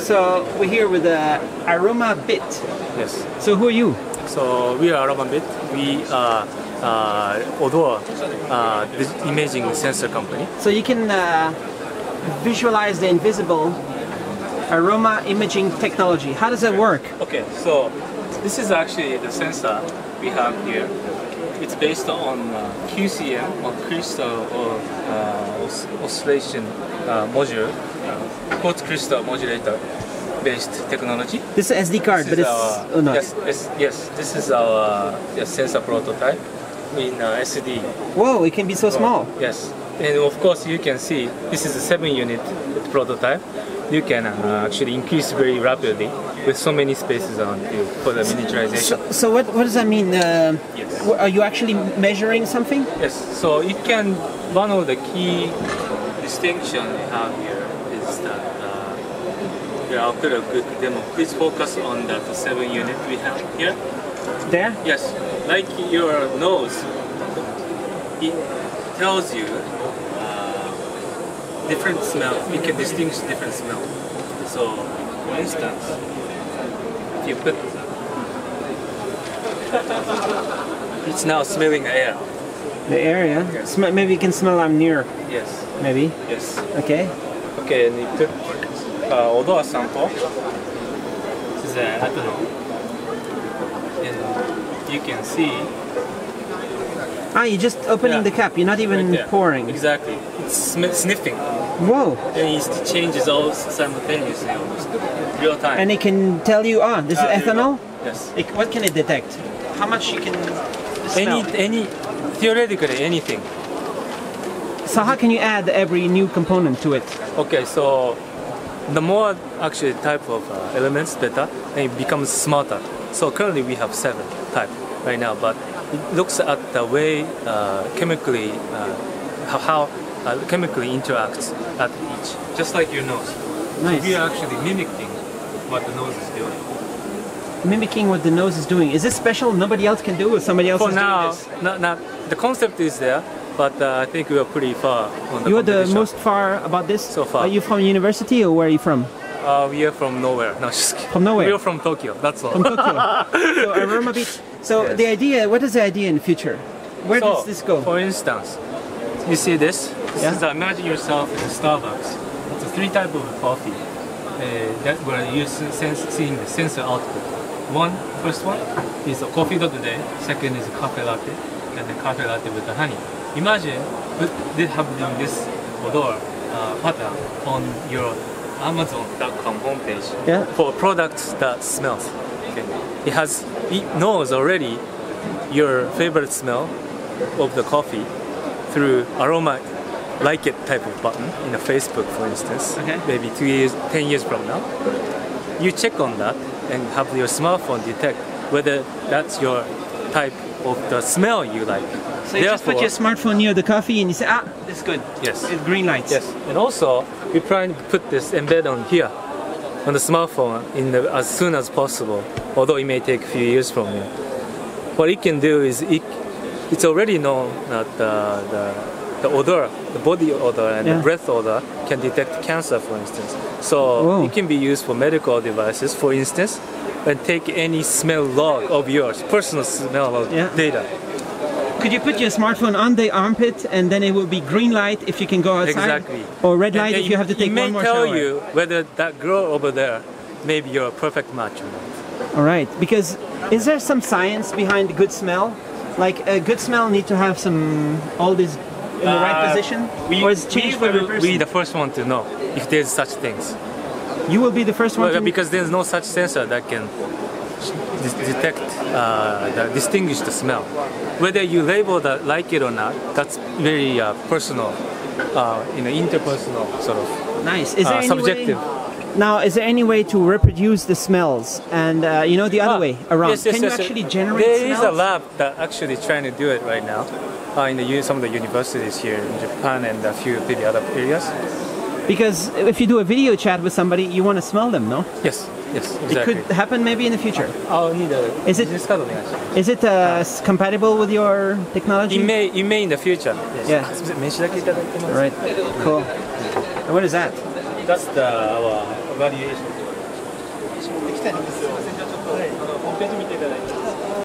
So we're here with Aroma Bit. Yes. So who are you? So we are Aroma Bit. We are odor imaging sensor company. So you can visualize the invisible aroma imaging technology. How does that work? Okay, so this is actually the sensor we have here. It's based on QCM, or crystal or oscillation module, quartz crystal modulator based technology. This is SD card, but it's oh no. Yes, this is our sensor prototype in SD. Whoa, it can be so small. Yes, and of course you can see this is a 7-unit prototype. You can actually increase very rapidly with so many spaces on you for the miniaturization. So what does that mean? Yes. Are you actually measuring something? Yes. So it can. One of the key distinction we have here is that after a good demo, please focus on that 7-unit we have here. There. Yes. Like your nose, it tells you different smell. We can distinguish different smell. So, for instance, if you put, it's now smelling the air. The air, yeah. Yes. Maybe you can smell I'm near. Yes. Maybe. Yes. Okay. Okay, and you put odor sample. This is an ethanol, and you can see. Ah, you're just opening the cap. You're not even pouring. Exactly. It's sniffing. Whoa. And it changes all simultaneously, almost real time. And it can tell you, ah, this is ethanol. Yes. It, what can it detect? How much you can smell? Any, theoretically anything. So how can you add every new component to it? Okay, so the more actually type of elements, better, and it becomes smarter. So currently we have 7 types right now, but it looks at the way chemically how chemically interacts at each, just like your nose. Nice. So we are actually mimicking what the nose is doing. Mimicking what the nose is doing. Is this special? Nobody else can do it. Somebody else is doing this. Not the concept is there, but I think we are pretty far on the. You are the most far about this so far. Are you from university or where are you from? We are from nowhere. No, just kidding. From nowhere? We are from Tokyo, that's all. From Tokyo. So Aroma Bit. So the idea, what is the idea in the future? Where does this go? For instance, you see this? This is, imagine yourself in a Starbucks. It's a 3 type of coffee. That's where you're seeing the sensor output. First one is a coffee of the day. Second is a cafe latte. And the cafe latte with the honey. Imagine they have done this odor pattern on your Amazon.com homepage for products that smells. Okay. It knows already your favorite smell of the coffee through aroma like it type of button in a Facebook, for instance. Okay. Maybe 10 years from now, you check on that and have your smartphone detect whether that's your type of the smell you like. So you just put your smartphone near the coffee and you say, ah, it's good. Yes. It's green lights. Yes. And also, we're trying to put this embed on here, on the smartphone, as soon as possible, although it may take a few years from you. What it can do is, it's already known that the odor, the body odor and the breath odor can detect cancer, for instance. So it can be used for medical devices, for instance, and take any smell log of yours, personal smell log data. Could you put your smartphone on the armpit and then it will be green light if you can go outside? Exactly. Or red light if you have to take one more shower. It may tell you whether that girl over there may be your perfect match or not. Alright, because is there some science behind good smell? Like a good smell need to have some, all this in the right position? Or is it changed for every person? We will be the first one to know if there's such things. You will be the first one to know? Because there's no such sensor that can detect, distinguish the smell. Whether you label that like it or not, that's very personal, interpersonal sort of. Nice. Is there subjective. Now, is there any way to reproduce the smells and the other way around? Yes, Can you actually generate smells? There is a lab that actually trying to do it right now in some of the universities here in Japan and a few of the other areas. Because if you do a video chat with somebody, you want to smell them, no? Yes. Yes, exactly. It could happen maybe in the future. I'll need a... Is it compatible with your technology? It may in the future. Yes. Yeah. All right. Cool. And what is that? That's the evaluation. 持ってきたいんですよ。すいません、じゃあちょっとホームページ見ていただいて。